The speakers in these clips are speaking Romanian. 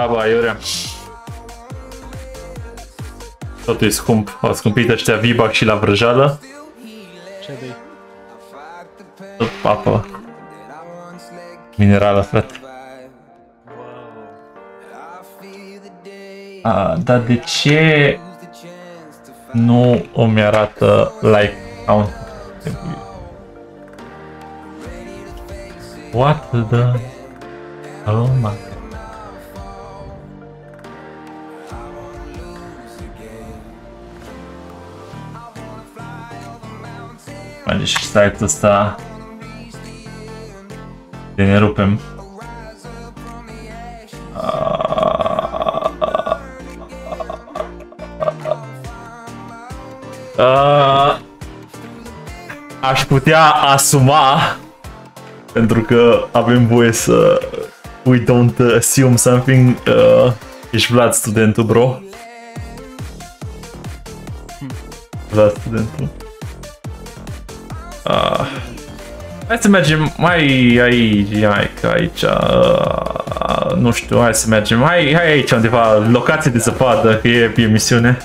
Aba, aiurea. Totul e scump. Au scumpit ăștia V-Buck și la vrăjală. Ce dai? Tot apă minerală, frate. A, dar de ce nu îmi arată like account? What the... Oh my... Mai și site-ul ăsta de ne rupem. Aș putea asuma, pentru că avem voie să we don't assume something. Ești Vlad studentul, bro. Vlad studentul. Hai să mergem mai aici, nu știu, hai să mergem, hai aici undeva, locație de zăpadă, că e emisiune.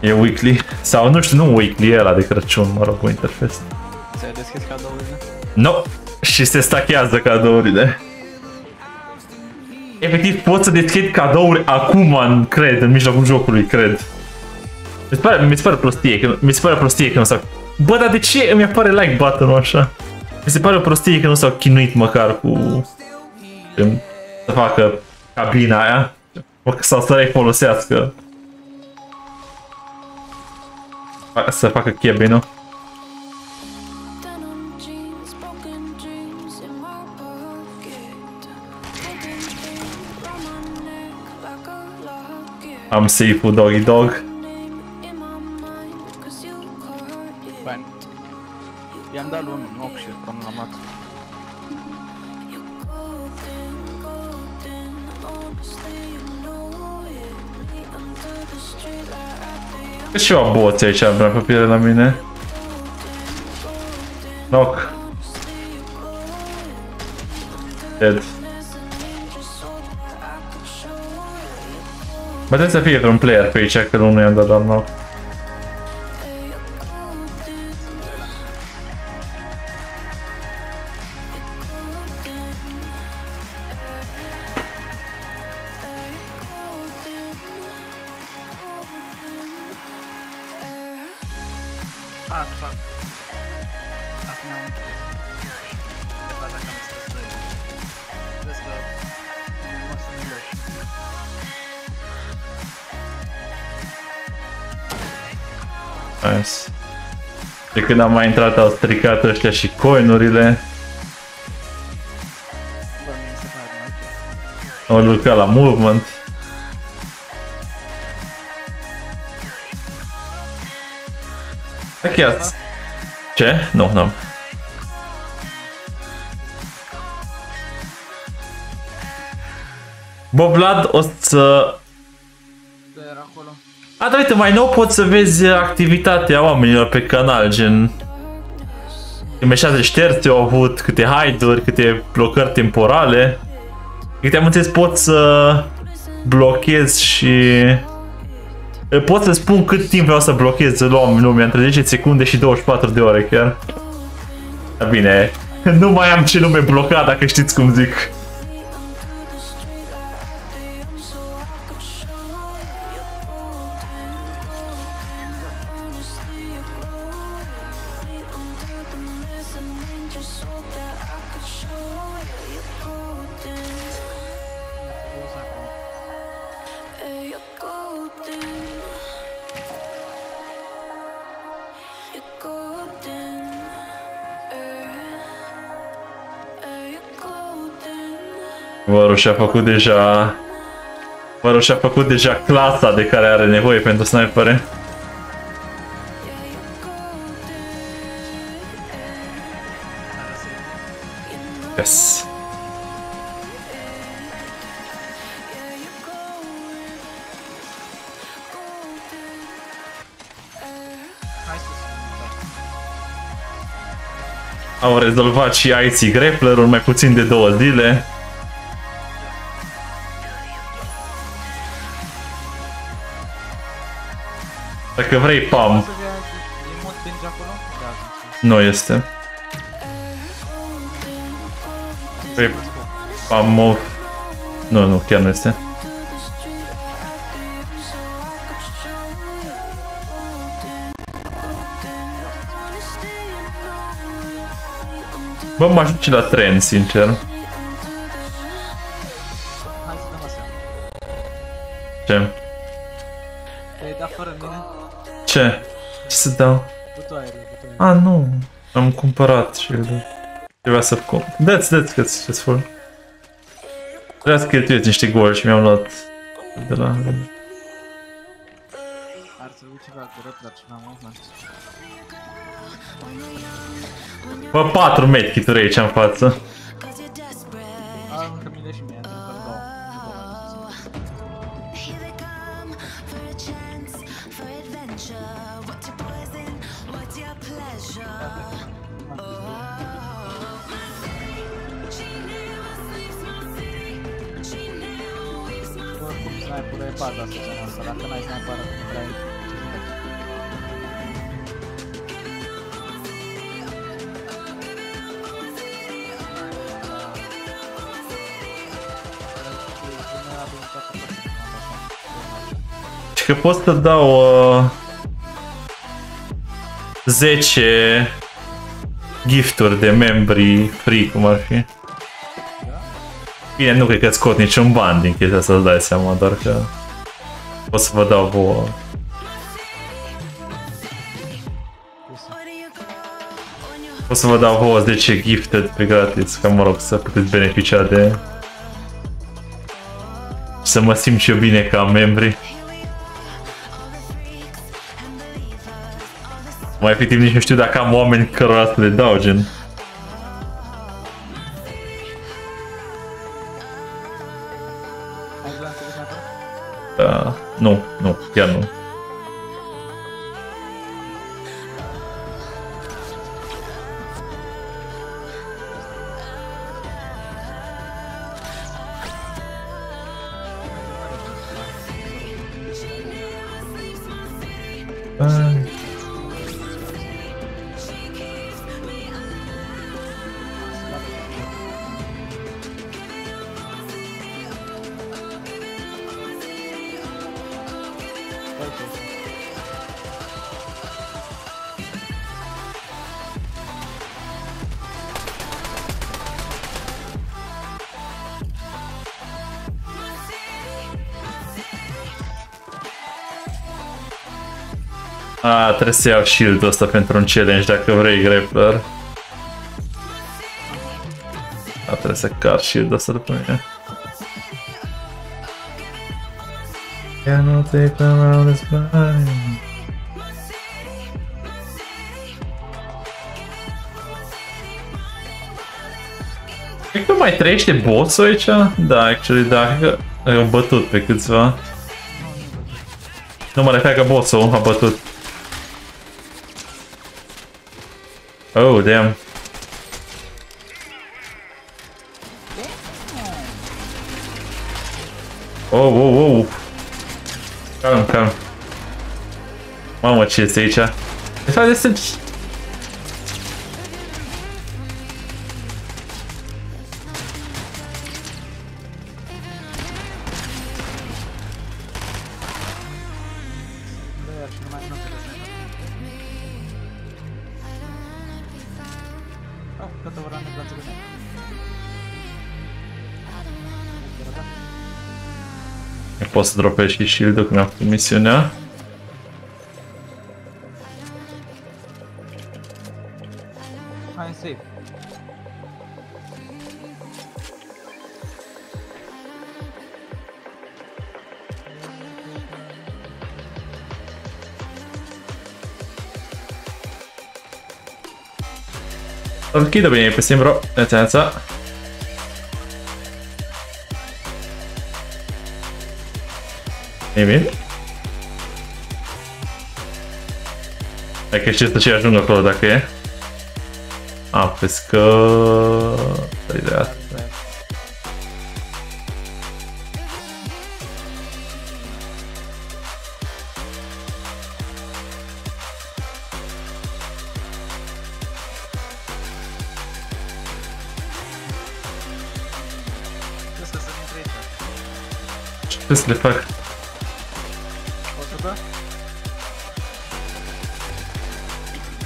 E weekly, sau nu știu, nu weekly, e ăla de Crăciun, mă rog, Winterfest. Ți-ai deschis cadourile? Nu, și se stachează cadourile. Efectiv, pot să deschid cadouri acum, cred, în mijlocul jocului, cred. Mi se pare prostie, că nu s-a... Bă, dar de ce îmi apare like button-ul așa? Mi se pare o prostie că nu s-au chinuit măcar cu... să facă cabina aia. Sau să refolosească. Să facă cabină. Am safe-ul doggy dog. I-am dat lui unul în ochi și l-am lamat. Cât și eu aboți aici, am vrea pe piele la mine. Knock. Dead. Bă, trebuie să fie vreun player pe aici, că nu i-am dat la knock. Nice. De când am mai intrat au stricat ăștia și coinurile. Au lucrat la movement. Chiar. Ce? Nu, n-am. Bă, Vlad, o să... A, da, uite, mai nou poți să vezi activitatea oamenilor pe canal, gen... Câte șterți au avut, câte hide-uri, câte blocări temporale. Câte am înțeles, pot să blochezi și... Pot să spun cât timp vreau să blochez lumea, între 10 secunde și 24 de ore chiar. Dar bine, nu mai am ce lume blocat, dacă știți cum zic. Măru și-a făcut deja... Măru și-a făcut deja clasa de care are nevoie pentru snipere. Yes. Au rezolvat și IC Grappler-ul mai puțin de 2 zile. Dacă vrei, pam. Nu este. Vrei pam. Nu, nu, chiar nu este. Bă, mă ajung și la tren, sincer. Ce? Te-ai dat fără mine? Ce? Ce să dau? Butoarele, butoarele. A, nu. Am cumpărat și trebuia să cumpăr. Dați că ți succesful. Trebuia să cheltuiesc niște goluri și mi-am luat de la... Ar trebui ceva curat, dar ceva mult mai știu. Bă, 4 medkit-uri aici în față. Că pot să dau 10 gifturi de membri free, cum ar fi. Bine, nu cred că îți scot niciun ban din chestia asta, îți dai seama, doar că pot să vă dau vouă. Pot să vă dau vouă 10 gifted pe gratis, ca mă rog să puteți beneficia de... Să mă simt și eu bine ca membri. Mai efectiv nici nu știu dacă am oameni cărora să le dau, gen. Da, nu, nu, chiar nu. A, trebuie să iau shield-ul ăsta pentru un challenge, dacă vrei, grappler. A, trebuie să car shield-ul ăsta după mine. Cred că mai trăiește boss-ul aici? Da, actually, da, cred că am bătut pe câțiva. Nu mă refer că boss-ul a bătut. Oh, damn. Oh, oh, oh. Calm, calm. Mamă, ce este aici? De fapt, este... Poți să dropești și shield-ul când am făcut misiunea. Hai, safe. Ok, bine, e pe simbro. Atenția. Nimic? Dacă știți ce ajung acolo, dacă e. A, pescă... Ce să le fac?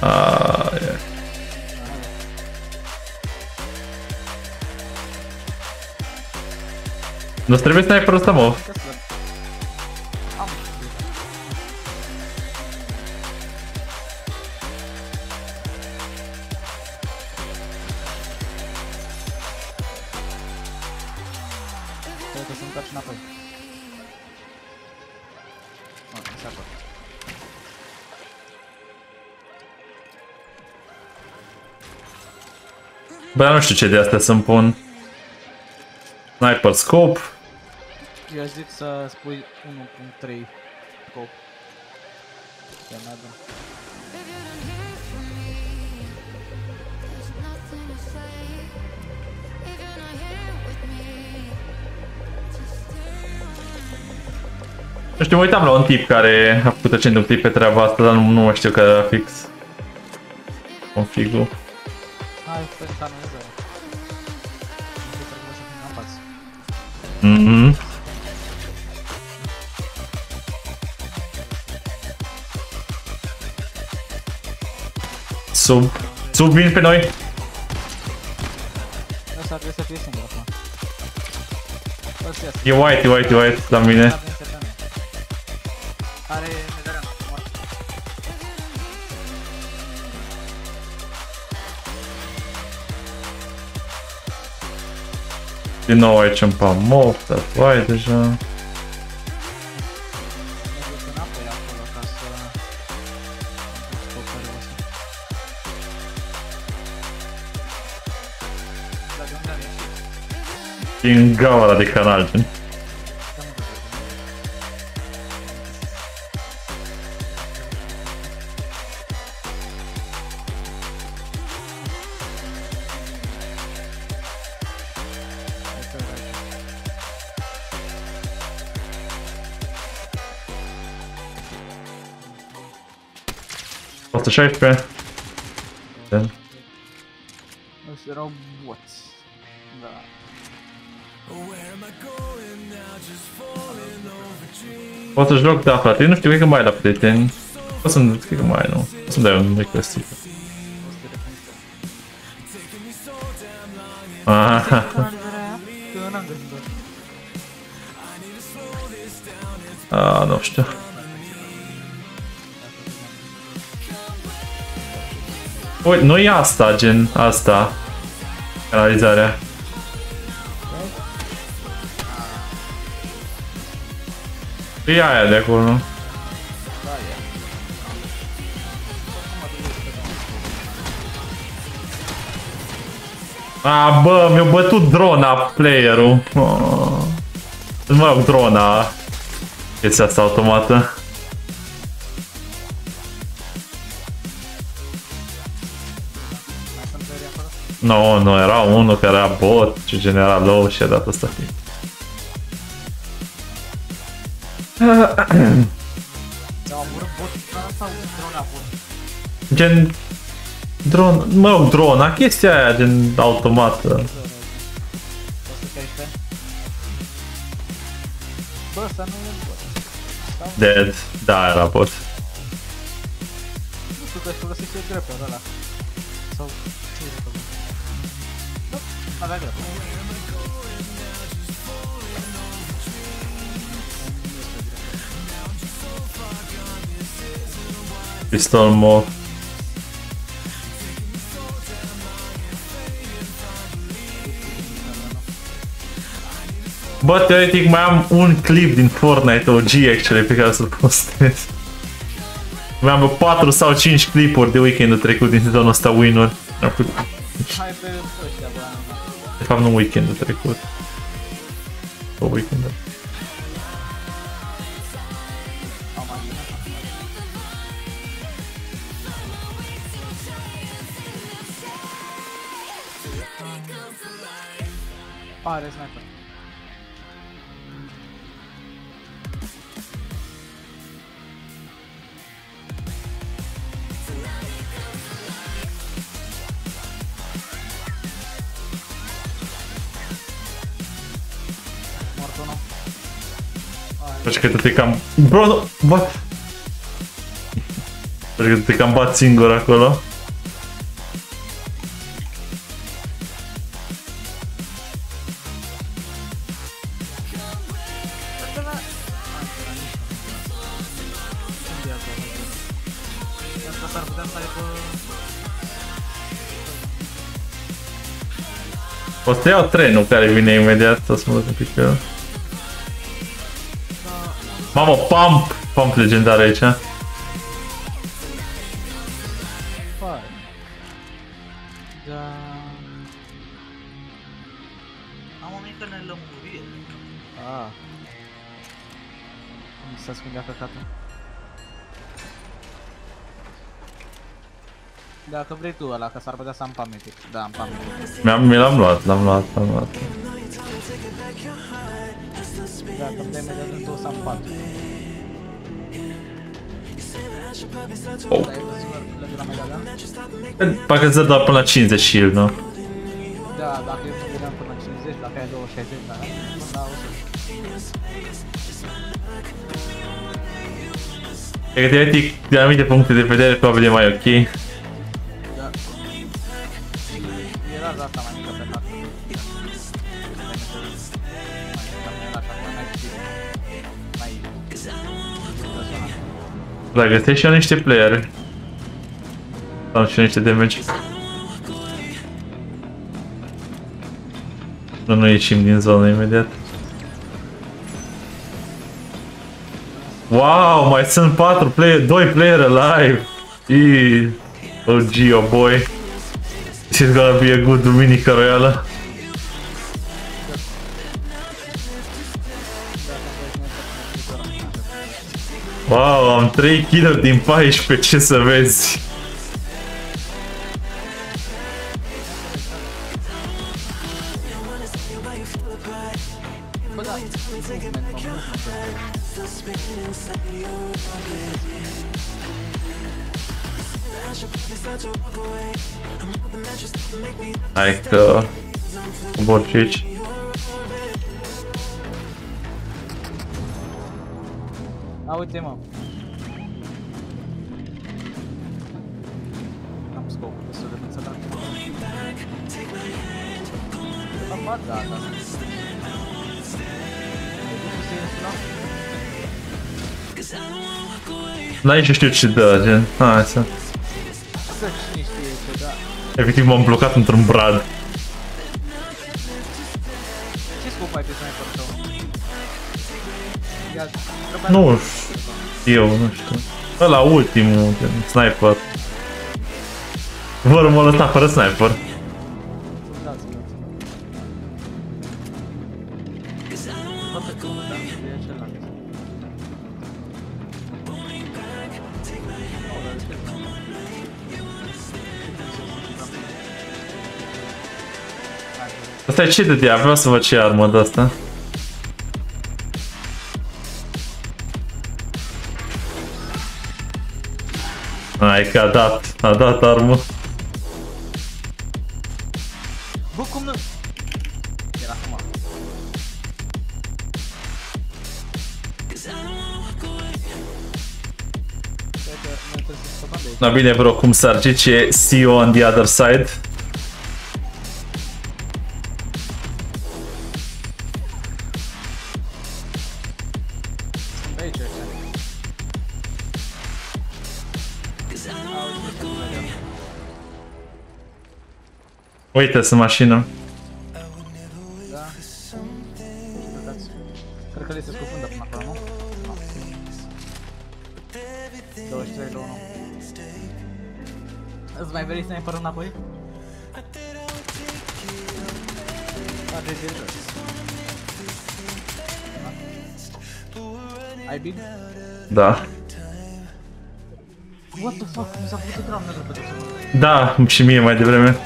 Aia. Nu trebuie să ai prostă, mă. Bă, nu știu ce de astea să-mi pun. Sniper scope. Eu zic să spui 1.3 scope. Nu știu, mă uitam la un tip care a făcut acel tip pe treaba asta, dar nu mai știu că era fix config-ul. Mhm. Sub vin pe noi. Asta trebuie să fie singur acum. E white, e white la mine. Are medarea. Din nou aici îmi pa moftă, vai deja. Merg înapoi acolo ca să... Dar de unde am ieșit? Din gaura de canal, gen. Asta 16. Ăștia erau boți. Da. Pot să joc, da, frate. Nu știu, cred că mai ai la prieteni. Pot să-mi dai, cred că mai ai, nu. Pot să-mi dai un request. Aha. Ah, nu știu. Uite, nu e asta, gen, asta. Canalizarea. E aia de acolo, nu? A, bă, mi-a bătut drona player-ul. Nu mă rog, drona. Chestia asta automată. Nu, no, era unul care era bot și genera low și a dat asta fiind. Gen... Dron... Mă rog, drona, chestia aia, gen automată. Dead, da, era bot. Nu știu că aș folosi ce-i greu pe ăla. Sau... Avea greu. Pistol mort. Bă, teoretic mai am un clip din Fortnite OG, actually, pe care să-l postez. Mai am 4 sau 5 clipuri de weekendul trecut din sezonul ăsta win-uri. Hai pe ăștia, bă. De fapt, nu weekendul trecut. O weekendă. Pare sniper. Păi că am... Bro, nu... Bat! Păi că te cam bat singur acolo. O să iau trenul care vine imediat, o să mă duc un pic eu. Mamă, pump! Pump legendar aici. Am o mică nelămurire. Mi s-a ascundea căcatul. Dacă vrei tu ăla, că s-ar putea să am pametic. Da, am pametic. Mi l-am luat, l-am luat. Dacă îmi dai medea din 2 să am 4. Oh. Parcă îți dă doar până la 50 shield, nu? Da, dacă eu vedeam până la 50, dacă ai 260, da, da, 100. E că teoretic, de anumite puncte de vedere, probabil e mai ok. Da, găsești și eu niște playere. Sau și niște damage. Nu ieșim din zonă imediat. Wow, mai sunt 4 player, 2 player alive. Iii, OG, oh boy. This is gonna be a good Duminca Royala. Wow, am 3 kill-uri din 14, ce să vezi? Hai că... Cobor și aici. A, uite, mă. Am scopul destul de mult să trag. Am bat, da, da. N-ai și știu ce dă, gen. Hai să... Cine știe ce dă? Efectiv m-am blocat într-un brad. Ce scop ai pe sniper tău? Nu știu, nu știu. Ăla ultimul sniper. Vor mă lăsa fără sniper. Asta e ce de dea? Vreau să văd ce armă de asta. Hai că a dat armă. Bă, cum nu... Era acum. Na bine, bro, cum s-ar zice, see you on the other side. Uite-s în mașină. Da. Cred că le se scufundă până acolo, nu? Nu. 23 la 1. Îți mai vrei să ne împără înapoi? Da, trebuie jos. Ai bid? Da. What the fuck? Mi s-a făcut drum de repede. Da, și mie mai devreme.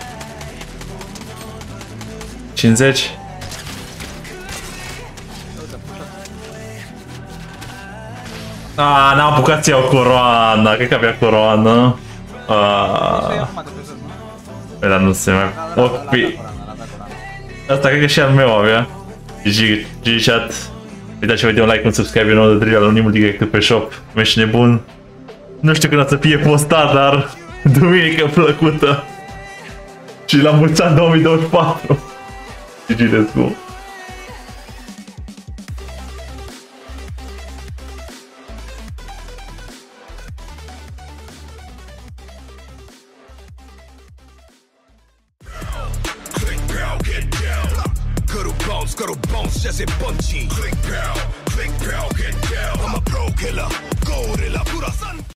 50. N-am apucat să iau coroana, cred că avea coroana. Păi dar nu se mai... Asta cred că și al meu avea. GG chat. Uitați și vedem un like, un subscribe, un nou de drill al unimul direct pe shop. Ești nebun. Nu știu când o să fie postat, dar duminică plăcută. Și la mulți ani 2024. GG. Scuttle bones, just a punchy. Click pow, get down. I'm a pro killer, gorilla, pura san.